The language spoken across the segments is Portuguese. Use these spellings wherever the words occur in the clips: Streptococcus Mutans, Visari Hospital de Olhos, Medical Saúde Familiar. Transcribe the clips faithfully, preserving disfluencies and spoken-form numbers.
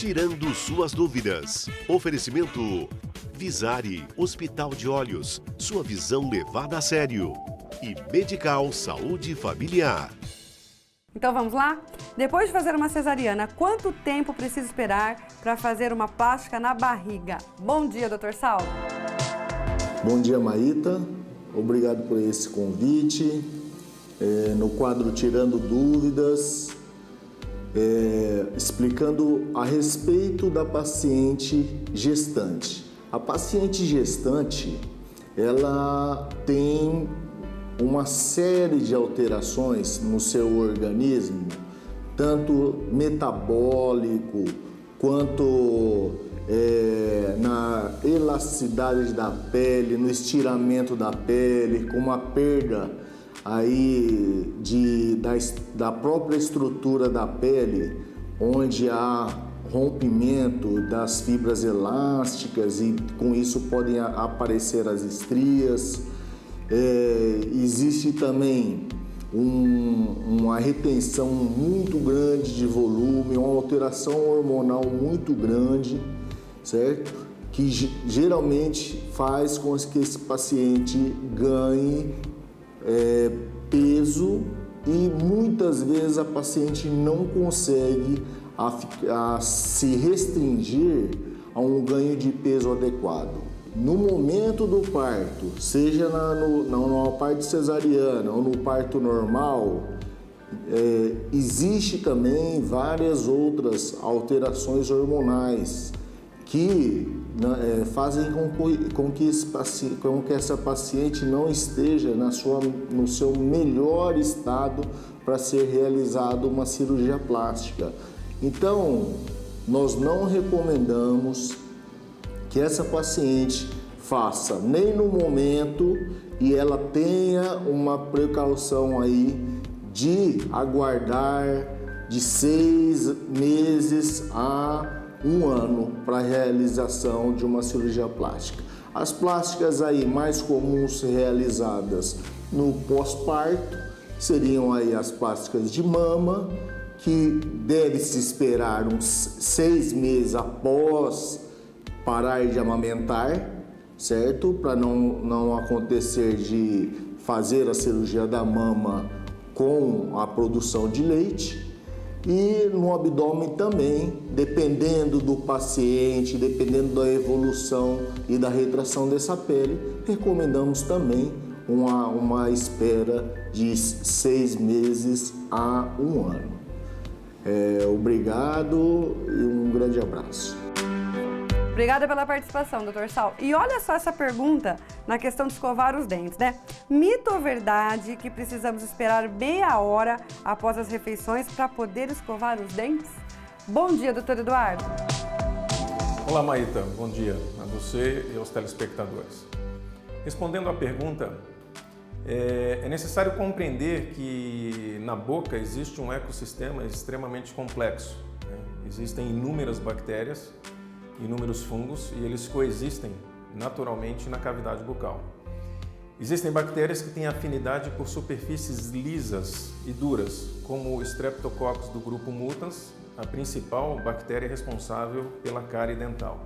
tirando suas dúvidas. Oferecimento Visari Hospital de Olhos, sua visão levada a sério. E Medical Saúde Familiar. Então vamos lá? Depois de fazer uma cesariana, quanto tempo precisa esperar para fazer uma plástica na barriga? Bom dia, doutor Saulo. Bom dia, Maíta. Obrigado por esse convite. É, no quadro Tirando Dúvidas, é, explicando a respeito da paciente gestante. A paciente gestante, ela tem uma série de alterações no seu organismo, tanto metabólico quanto é, na elasticidade da pele, no estiramento da pele, com uma perda aí de, da, da própria estrutura da pele, onde há rompimento das fibras elásticas e com isso podem aparecer as estrias. É, existe também um, uma retenção muito grande de volume, uma alteração hormonal muito grande, certo? Que geralmente faz com que esse paciente ganhe é, peso e muitas vezes a paciente não consegue a, a se restringir a um ganho de peso adequado. No momento do parto, seja na, no, na, numa parte cesariana ou no parto normal, é, existe também várias outras alterações hormonais que né, é, fazem com, com, que esse, com que essa paciente não esteja na sua, no seu melhor estado para ser realizada uma cirurgia plástica. Então, nós não recomendamos que essa paciente faça nem no momento e ela tenha uma precaução aí de aguardar de seis meses a um ano para a realização de uma cirurgia plástica. As plásticas aí mais comuns realizadas no pós-parto seriam aí as plásticas de mama, que deve-se esperar uns seis meses após parar de amamentar, certo? Para não, não acontecer de fazer a cirurgia da mama com a produção de leite. E no abdômen também, dependendo do paciente, dependendo da evolução e da retração dessa pele, recomendamos também uma, uma espera de seis meses a um ano. É, obrigado e um grande abraço. Obrigada pela participação, doutor Saulo. E olha só essa pergunta na questão de escovar os dentes, né? Mito ou verdade que precisamos esperar meia hora após as refeições para poder escovar os dentes? Bom dia, doutor Eduardo. Olá, Maíta. Bom dia a você e aos telespectadores. Respondendo à pergunta, é necessário compreender que na boca existe um ecossistema extremamente complexo, né? Existem inúmeras bactérias, inúmeros fungos, e eles coexistem naturalmente na cavidade bucal. Existem bactérias que têm afinidade por superfícies lisas e duras, como o Streptococcus do grupo Mutans, a principal bactéria responsável pela cárie dental.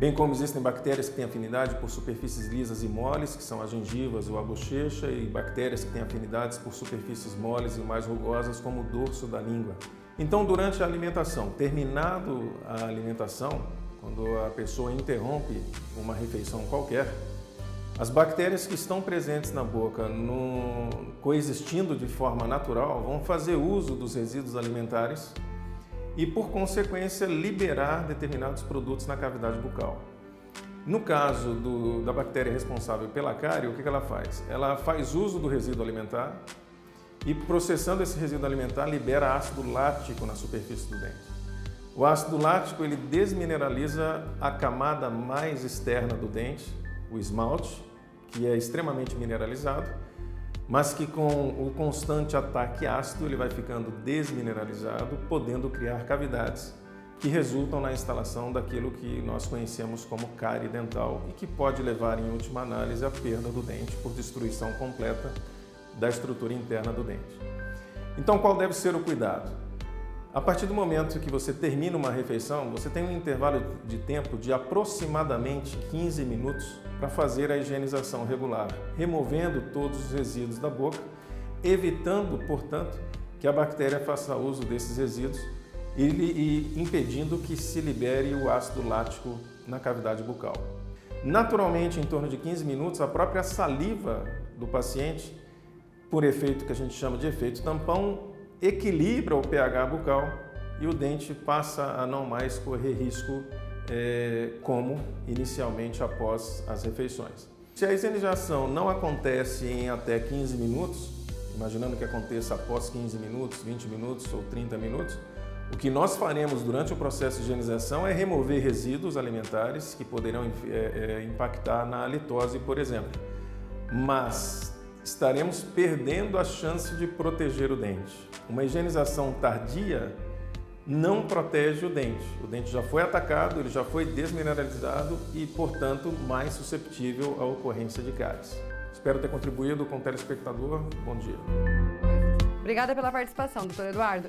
Bem como existem bactérias que têm afinidade por superfícies lisas e moles, que são as gengivas ou a bochecha, e bactérias que têm afinidades por superfícies moles e mais rugosas, como o dorso da língua. Então, durante a alimentação, terminado a alimentação, quando a pessoa interrompe uma refeição qualquer, as bactérias que estão presentes na boca, no... coexistindo de forma natural, vão fazer uso dos resíduos alimentares e, por consequência, liberar determinados produtos na cavidade bucal. No caso do... da bactéria responsável pela cárie, o que ela faz? Ela faz uso do resíduo alimentar, e processando esse resíduo alimentar, libera ácido lático na superfície do dente. O ácido lático ele desmineraliza a camada mais externa do dente, o esmalte, que é extremamente mineralizado, mas que com o constante ataque ácido ele vai ficando desmineralizado, podendo criar cavidades que resultam na instalação daquilo que nós conhecemos como cárie dental e que pode levar, em última análise, à perda do dente por destruição completa da estrutura interna do dente. Então, qual deve ser o cuidado? A partir do momento que você termina uma refeição, você tem um intervalo de tempo de aproximadamente quinze minutos para fazer a higienização regular, removendo todos os resíduos da boca, evitando, portanto, que a bactéria faça uso desses resíduos e, e impedindo que se libere o ácido lático na cavidade bucal. Naturalmente, em torno de quinze minutos, a própria saliva do paciente, por efeito que a gente chama de efeito tampão, equilibra o pH bucal e o dente passa a não mais correr risco é, como inicialmente após as refeições. Se a higienização não acontece em até quinze minutos, imaginando que aconteça após quinze minutos, vinte minutos ou trinta minutos, o que nós faremos durante o processo de higienização é remover resíduos alimentares que poderão é, é, impactar na halitose, por exemplo. Mas estaremos perdendo a chance de proteger o dente. Uma higienização tardia não protege o dente. O dente já foi atacado, ele já foi desmineralizado e, portanto, mais susceptível à ocorrência de cáries. Espero ter contribuído com o telespectador. Bom dia. Obrigada pela participação, doutor Eduardo.